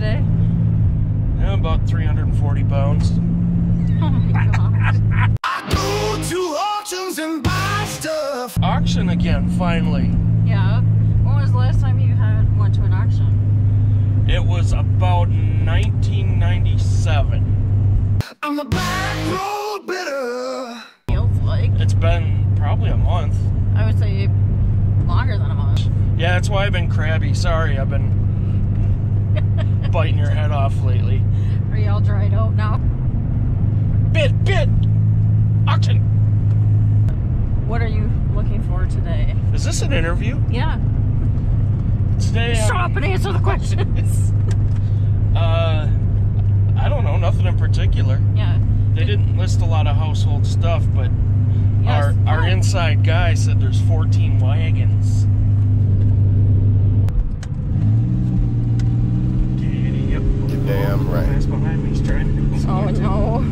today? Yeah, about 340 pounds. Oh my God. I go to auctions and buy stuff. Auction again, finally. Yeah. When was the last time you went to an auction? It was about 1997. I'm the back road bidder. Feels like. It's been probably a month. I would say longer than a month. Yeah, that's why I've been crabby. Sorry, I've been biting your head off lately. Are you all dried out now? Bid! Auction! What are you looking for today? Is this an interview? Yeah. Today. Shut up and answer the questions. I don't know, nothing in particular. Yeah. They didn't list a lot of household stuff, but yes. Our inside guy said there's 14 wagons. Damn right. Oh no.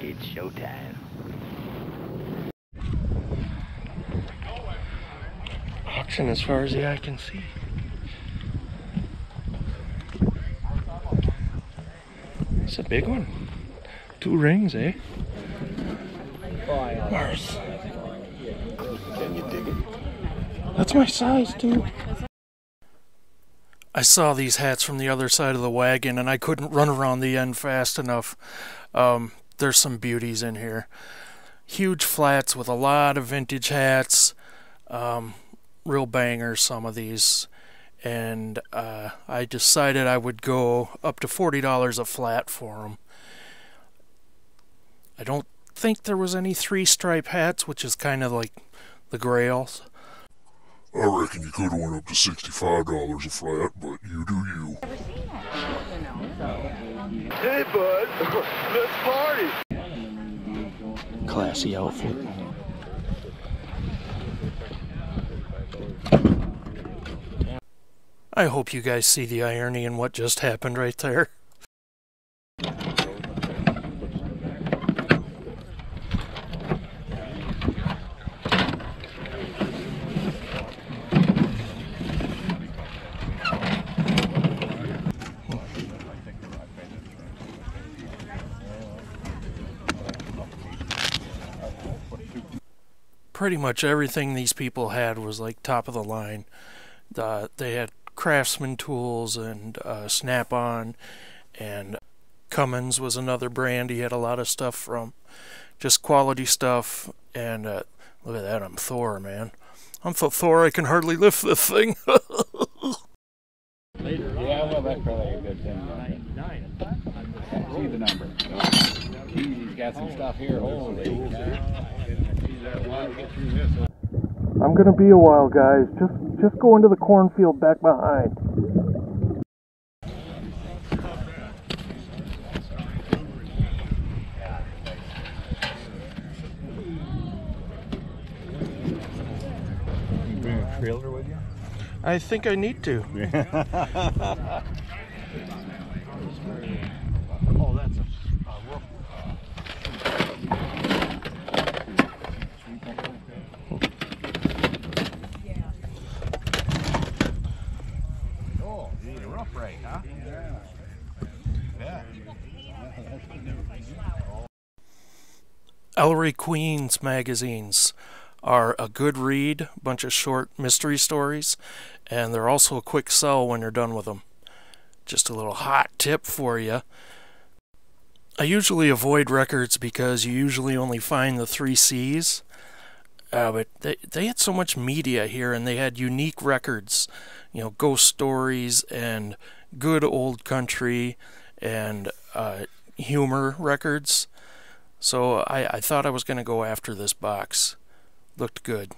It's showtime. Auction as far as the eye can see. It's a big one. 2 rings, eh? Mars. Can you dig it? That's my size, dude. I saw these hats from the other side of the wagon and I couldn't run around the end fast enough. There's some beauties in here. Huge flats with a lot of vintage hats. Real bangers, some of these. And I decided I would go up to $40 a flat for them. I don't think there was any 3-stripe hats, which is kind of like the grails. I reckon you could have went up to $65 a flat, but you do you. Hey bud, let's party! Classy outfit. I hope you guys see the irony in what just happened right there. Pretty much everything these people had was like top of the line. They had Craftsman Tools and Snap-on, and Cummins was another brand he had a lot of stuff from. Just quality stuff, and look at that, I'm Thor, man. I'm so Thor I can hardly lift this thing. Later. Yeah, well, that's probably a good thing. Nine. See the number. He's got some stuff here. Holy cow. I'm gonna be a while, guys. Just go into the cornfield back behind. You bring a trailer with you? I think I need to. Oh, that's a wolf. Ellery Queen's magazines are a good read, bunch of short mystery stories, and they're also a quick sell when you're done with them. Just a little hot tip for you. I usually avoid records because you usually only find the 3 C's, but they had so much media here, and they had unique records, you know, ghost stories and good old country and humor records. So I thought I was going to go after this box. Looked good.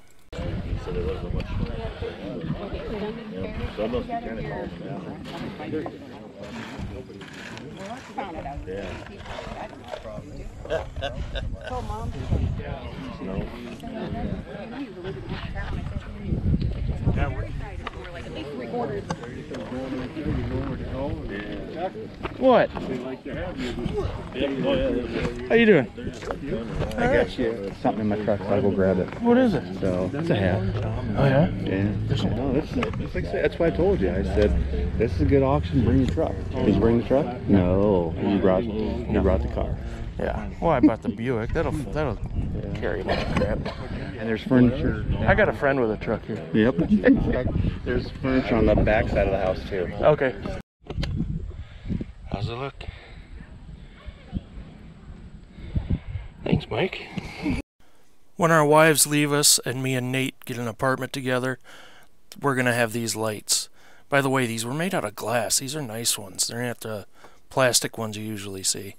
What? How you doing? I got you something in my truck, so I'll go grab it. What is it? So it's a hat. Oh yeah? Yeah. No, that's like, that's why I told you. I said this is a good auction. Bring your truck. Did you bring the truck? No. You brought the car. Yeah. Well, I bought the Buick. That'll carry a lot of crap. And there's furniture. I got a friend with a truck here. Yep. There's furniture on the back side of the house too. Okay. How's it look? Thanks, Mike. When our wives leave us and me and Nate get an apartment together, we're gonna have these lights. By the way, these were made out of glass. These are nice ones. They're not the plastic ones you usually see.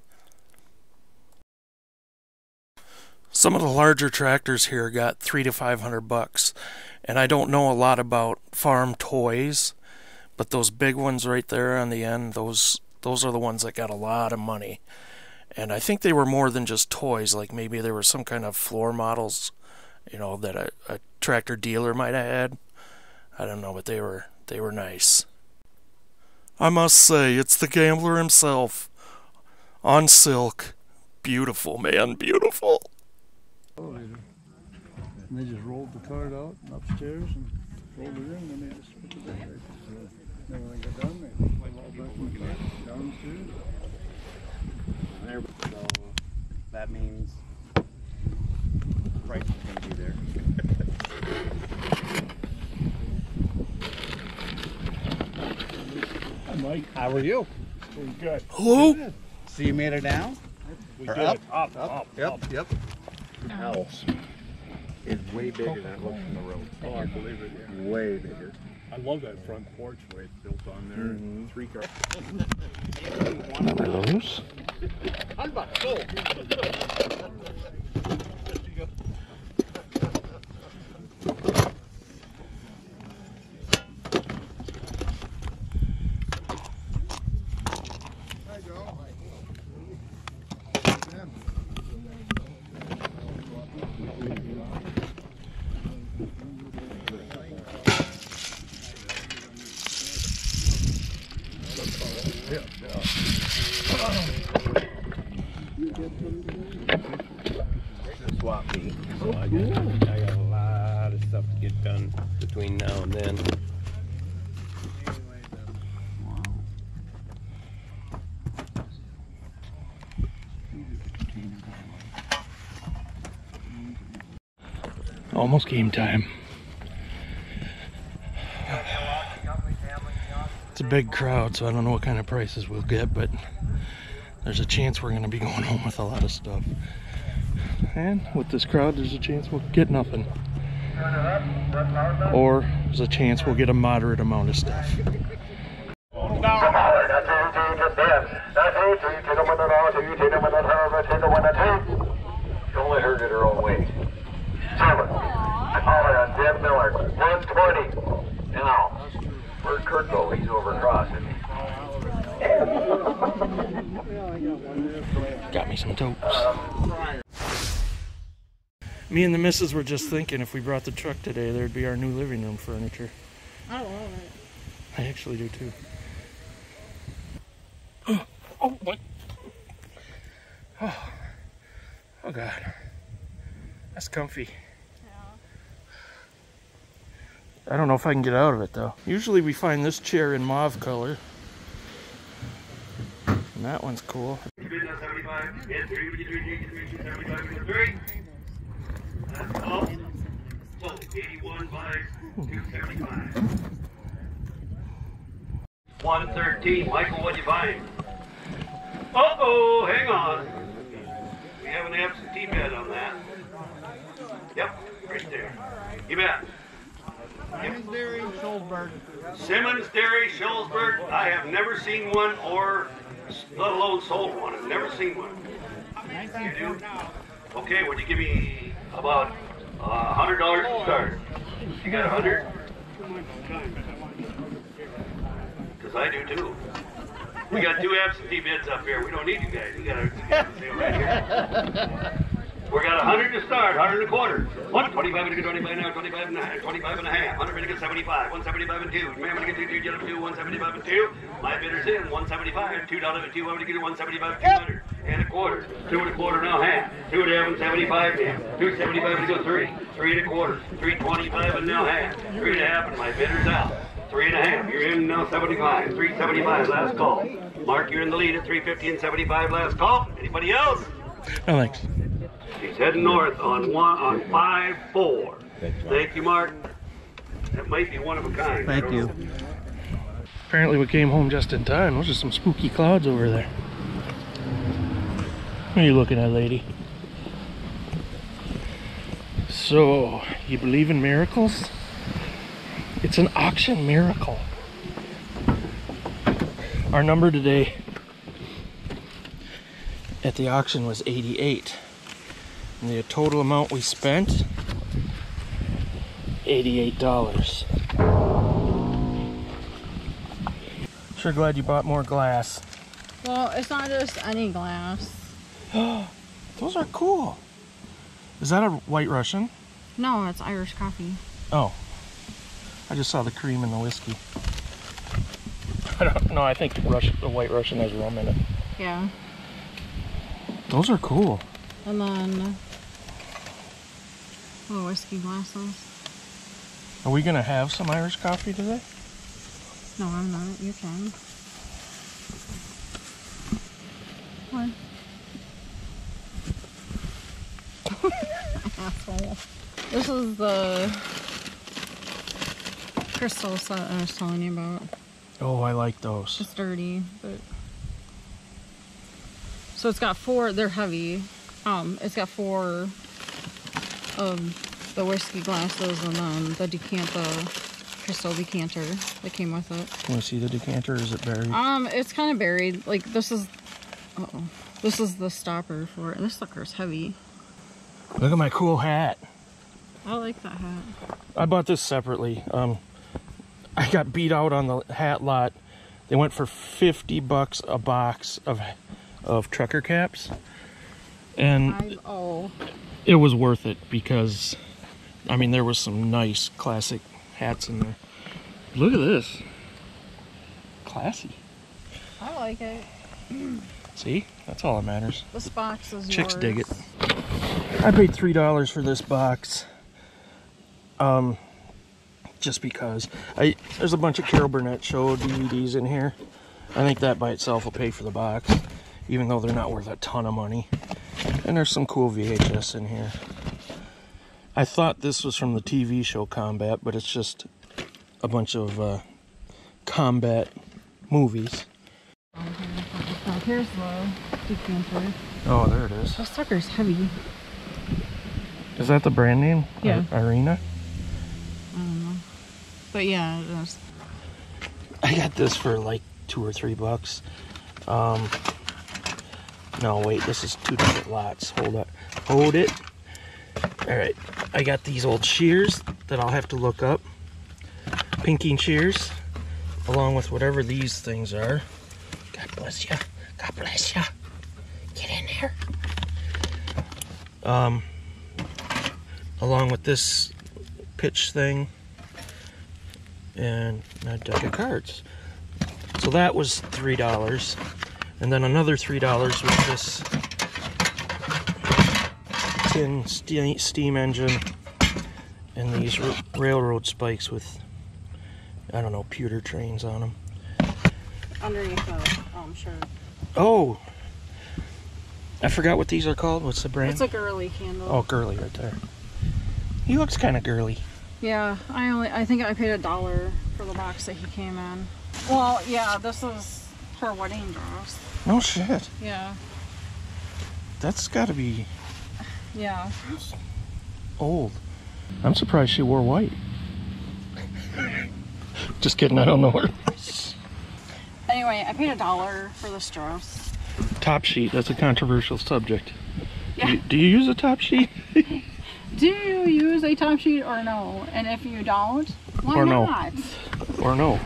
Some of the larger tractors here got $300 to $500, and I don't know a lot about farm toys, but those big ones right there on the end, those are the ones that got a lot of money. And I think they were more than just toys. Like maybe there were some kind of floor models, you know, that a tractor dealer might have had. I don't know, but they were nice. I must say, it's the gambler himself on silk. Beautiful, man, beautiful. And they just rolled the cart out and upstairs and rolled it in, and then they just put it back. And when they got done, they put it all back in the cart downstairs. So that means the price is going to be there. Hi, Mike. How are you? Doing good. Hello? Good. So you made it down? We did. Up. House is way bigger than it looks from the road. Oh, I believe it. Yeah. Way bigger. I love that front porch way it's built on there. Mm-hmm. Three cars. Those? Almost game time. It's a big crowd, so I don't know what kind of prices we'll get, but there's a chance we're going to be going home with a lot of stuff. And with this crowd, there's a chance we'll get nothing. Or there's a chance we'll get a moderate amount of stuff. You only heard it her own way. Deb Miller, 120. Now, where'd Kurt go? He's over across, isn't he? Got me some topes. Me and the missus were just thinking if we brought the truck today, there'd be our new living room furniture. I love it. I actually do too. Oh, what? Oh, God. That's comfy. I don't know if I can get out of it though. Usually we find this chair in mauve color. And that one's cool. $113, Michael, what'd you buy? Uh-oh, hang on. We have an absentee bid on that. Yep, right there. You bet. Simmons Dairy, Shoalsburg. Simmons Dairy, Shoalsburg. I have never seen one, or let alone sold one. I've never seen one. You do? Okay, would you give me about $100 to start? You got 100? Because I do too. We got two absentee bids up here. We don't need you guys. We got a sale right here. We got 100 to start, 100 1/4. 125 to get 25 now, 25 and 9, 25 and a half. 100 to get 75, 175 and 2. Man, to get 2, 175 and 2. My bidder's in 175, $2 and 2. I'm to get 175, 200 and 1/4, 2 1/4 now half, 2 and 75 now, 275 to go 3, 3 1/4, 325 and now half, 3 1/2, and my bidder's out. 3 1/2, you're in now 75, 375 last call. Mark, you're in the lead at 350 and 75 last call. Anybody else? No, thanks. He's heading north on 5-4. Thank you, Mark. That might be one of a kind. Thank you. Apparently we came home just in time. Those are some spooky clouds over there. What are you looking at, lady? So, you believe in miracles? It's an auction miracle. Our number today at the auction was 88. And the total amount we spent, $88. Sure glad you bought more glass. Well, it's not just any glass. Those are cool. Is that a White Russian? No, it's Irish coffee. Oh. I just saw the cream and the whiskey. I don't know, I think the White Russian has rum in it. Yeah. Those are cool. And then little whiskey glasses. Are we gonna have some Irish coffee today? No, I'm not. You can. What? Asshole. This is the crystals that I was telling you about. Oh, I like those. It's dirty, but so it's got 4. They're heavy. It's got 4 of the whiskey glasses and the crystal decanter that came with it. Can we see the decanter? Is it buried? It's kind of buried. Like this is, this is the stopper for it. And this sucker's heavy. Look at my cool hat. I like that hat. I bought this separately. I got beat out on the hat lot. They went for $50 a box of trucker caps. And it was worth it because, I mean, there was some nice classic hats in there. Look at this. Classy. I like it. See? That's all that matters. This box is yours. Chicks dig it. I paid $3 for this box. Just because. There's a bunch of Carol Burnett Show DVDs in here. I think that by itself will pay for the box, even though they're not worth a ton of money. And there's some cool VHS in here. I thought this was from the TV show Combat, but it's just a bunch of combat movies. Here's the decanter. Oh, there it is. That sucker's heavy. Is that the brand name? Yeah. Irina? I don't know. But yeah, it is. I got this for like $2 or $3. No, wait, this is 2 different lots. Hold up. Hold it. Alright, I got these old shears that I'll have to look up. Pinking shears. Along with whatever these things are. God bless ya. God bless ya. Get in there. Along with this pitch thing. And a deck of cards. So that was $3. And then another $3 with this tin steam engine and these railroad spikes with, I don't know, pewter trains on them. Underneath the shirt. Oh! I forgot what these are called. What's the brand? It's a girly candle. Oh, girly right there. He looks kind of girly. Yeah, I think I paid $1 for the box that he came in. Well, yeah, this is her wedding dress. No shit. Yeah. That's gotta be... yeah. Old. I'm surprised she wore white. Just kidding, I don't know her. Anyway, I paid $1 for this dress. Top sheet, that's a controversial subject. Yeah. Do you use a top sheet? Do you use a top sheet or no? And if you don't, why or not? No. Or no.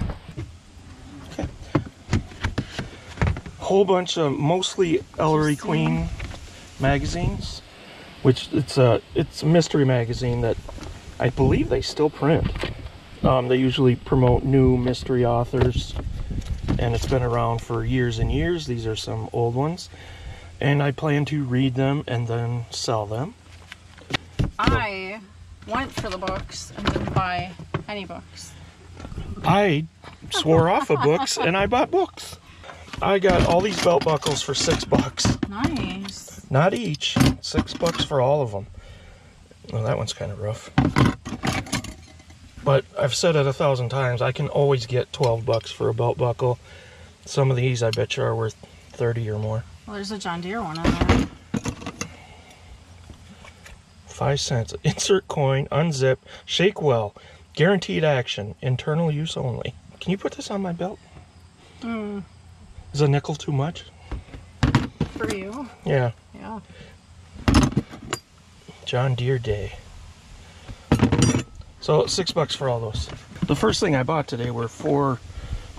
Whole bunch of mostly Ellery Queen magazines. which it's a mystery magazine that I believe they still print. They usually promote new mystery authors, and it's been around for years and years. These are some old ones, and I plan to read them and then sell them. I went for the books and didn't buy any books. I swore off of books and I bought books. I got all these belt buckles for $6. Nice. Not each. $6 for all of them. Well, that one's kind of rough. But I've said it 1,000 times, I can always get $12 for a belt buckle. Some of these I bet you are worth 30 or more. Well, there's a John Deere one on there. 5 cents. Insert coin, unzip, shake well. Guaranteed action. Internal use only. Can you put this on my belt? Mm. Is a nickel too much? For you? Yeah. Yeah. John Deere Day. So $6 for all those. The first thing I bought today were 4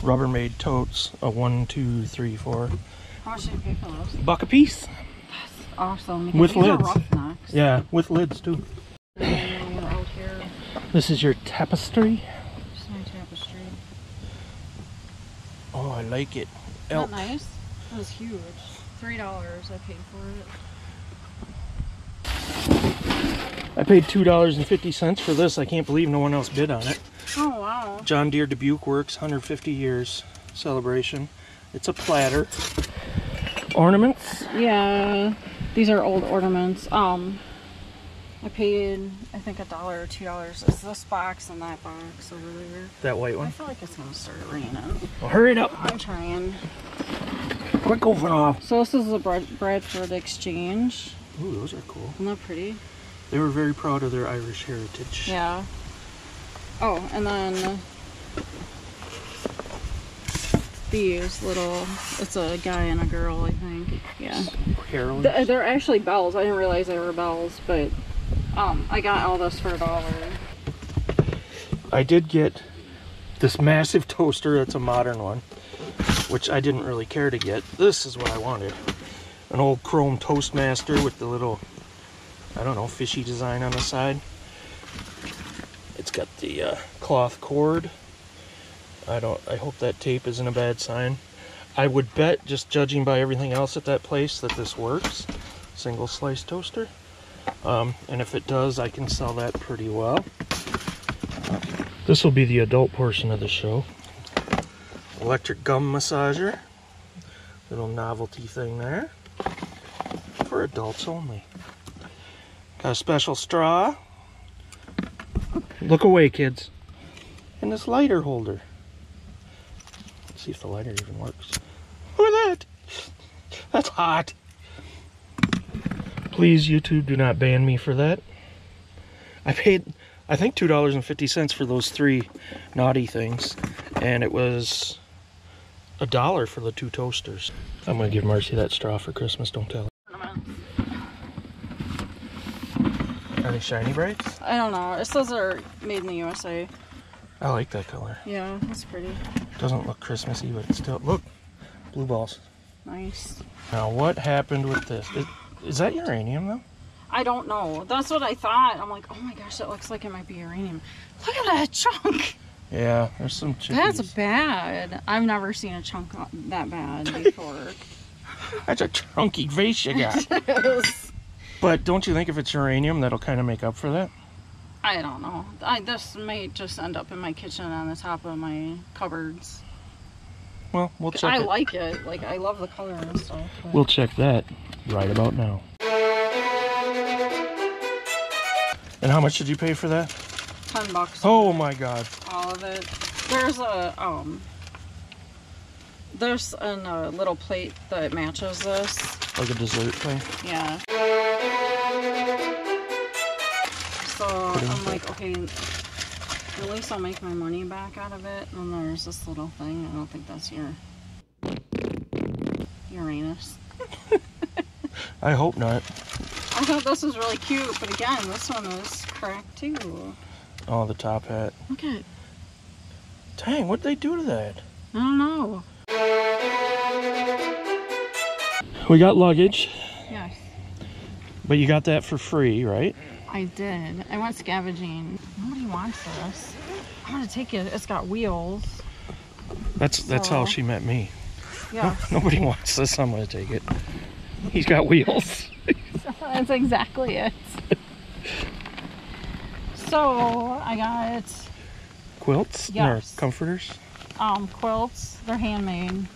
Rubbermaid totes. A 1, 2, 3, 4. How much did you pay for those? $1 a piece. That's awesome. With lids. Yeah, with lids too. This is your tapestry. It's my tapestry. Oh, I like it. Isn't that nice? That was huge. $3 I paid for it. I paid $2.50 for this. I can't believe no one else bid on it. Oh, wow. John Deere Dubuque Works, 150 years celebration. It's a platter. Ornaments? Yeah, these are old ornaments. I paid, I think, $1 or $2. It's this box and that box over there. That white one? I feel like it's going to start raining. Well, hurry it up. I'm trying. Quick, open off. So this is the Bradford Exchange. Ooh, those are cool. Isn't that pretty? They were very proud of their Irish heritage. Yeah. Oh, and then these little, it's a guy and a girl, I think. Yeah. Heroines? They're actually bells. I didn't realize they were bells, but I got all this for $1. I did get this massive toaster that's a modern one, which I didn't really care to get. This is what I wanted. An old chrome Toastmaster with the little, I don't know, fishy design on the side. It's got the cloth cord. I hope that tape isn't a bad sign. I would bet, just judging by everything else at that place, that this works. Single slice toaster. And if it does, I can sell that pretty well. This will be the adult portion of the show. Electric gum massager. Little novelty thing there. For adults only. Got a special straw. Look away, kids. And this lighter holder. Let's see if the lighter even works. Look at that! That's hot! Please, YouTube, do not ban me for that. I paid, I think, $2.50 for those 3 naughty things. And it was $1 for the 2 toasters. I'm going to give Marcy that straw for Christmas, don't tell her. Are they shiny brights? I don't know. It says they're made in the USA. I like that color. Yeah, it's pretty. Doesn't look Christmassy, but it's still... Look! Blue balls. Nice. Now, what happened with this? Is that uranium, though? I don't know. That's what I thought. I'm like, oh my gosh, that looks like it might be uranium. Look at that chunk! Yeah, there's some chippies. That's bad. I've never seen a chunk that bad before. That's a chunky vase you got. It is. But don't you think if it's uranium, that'll kind of make up for that? I don't know. This may just end up in my kitchen on the top of my cupboards. Well, we'll check it. I like it. Like, I love the color and stuff. But... We'll check that right about now. And how much did you pay for that? $10. Oh, my God. All of it. There's a, there's a little plate that matches this. Like a dessert thing? Yeah. So I'm like, okay, at least I'll make my money back out of it. And then there's this little thing. I don't think that's your Uranus. I hope not. I thought this was really cute, but again, this one is cracked too. Oh, the top hat. Look at it. Dang, what'd they do to that? I don't know. We got luggage. Yes. But you got that for free, right? I did. I went scavenging. Nobody wants this. I'm gonna take it. It's got wheels. That's how she met me. Yeah. Nobody wants this. I'm gonna take it. He's got wheels. That's exactly it. So I got quilts. Yes. Or comforters. Quilts. They're handmade.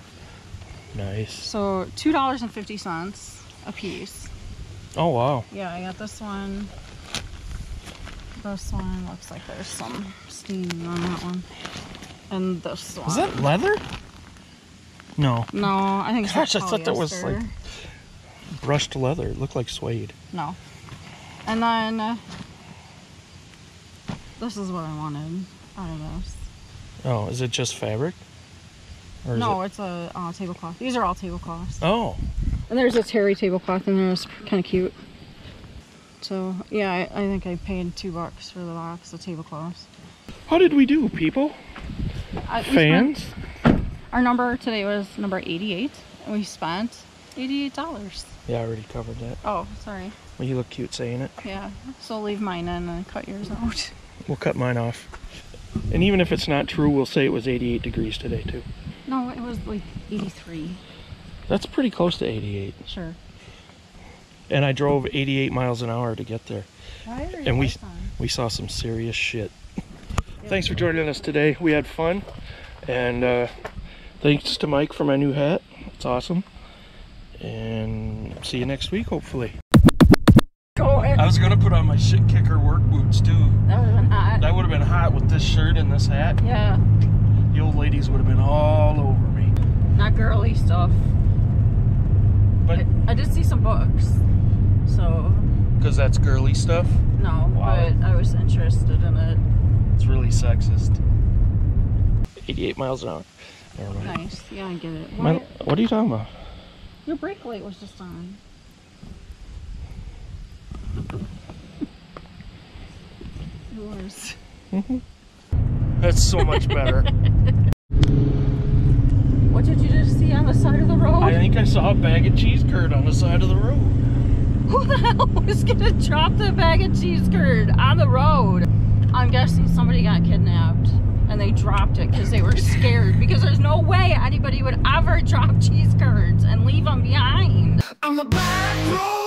Nice. So $2.50 a piece. Oh wow. Yeah, I got this one. This one looks like there's some steam on that one. And this one. Is that leather? No. No, I think it's polyester. I thought that was like brushed leather. It looked like suede. No. And then this is what I wanted out of this. Oh, is it just fabric? Or no, it's a tablecloth. These are all tablecloths. Oh. And there's this hairy tablecloth in there. It's kind of cute. So, yeah, I think I paid $2 for the box of tablecloths. How did we do, people? Fans? Our number today was number 88, and we spent $88. Yeah, I already covered that. Oh, sorry. Well, you look cute saying it. Yeah, so leave mine in and cut yours out. We'll cut mine off. And even if it's not true, we'll say it was 88 degrees today, too. No, it was like 83. That's pretty close to 88. Sure. And I drove 88 miles an hour to get there. And we saw some serious shit. Yeah. Thanks for joining us today. We had fun. And thanks to Mike for my new hat. It's awesome. And see you next week, hopefully. Go ahead. I was going to put on my shit kicker work boots, too. That would have been hot. That would have been hot with this shirt and this hat. Yeah. The old ladies would have been all over me. Not girly stuff. But I did see some books. So, because that's girly stuff? No, wow. But I was interested in it. It's really sexist. 88 miles an hour. Never mind. Nice. Yeah, I get it. What are you talking about? Your brake light was just on. Yours. Mm-hmm. That's so much better. What did you just see on the side of the road? I think I saw a bag of cheese curd on the side of the road. Who the hell was gonna drop the bag of cheese curd on the road? I'm guessing somebody got kidnapped and they dropped it because they were scared, because there's no way anybody would ever drop cheese curds and leave them behind. I'm a bad road.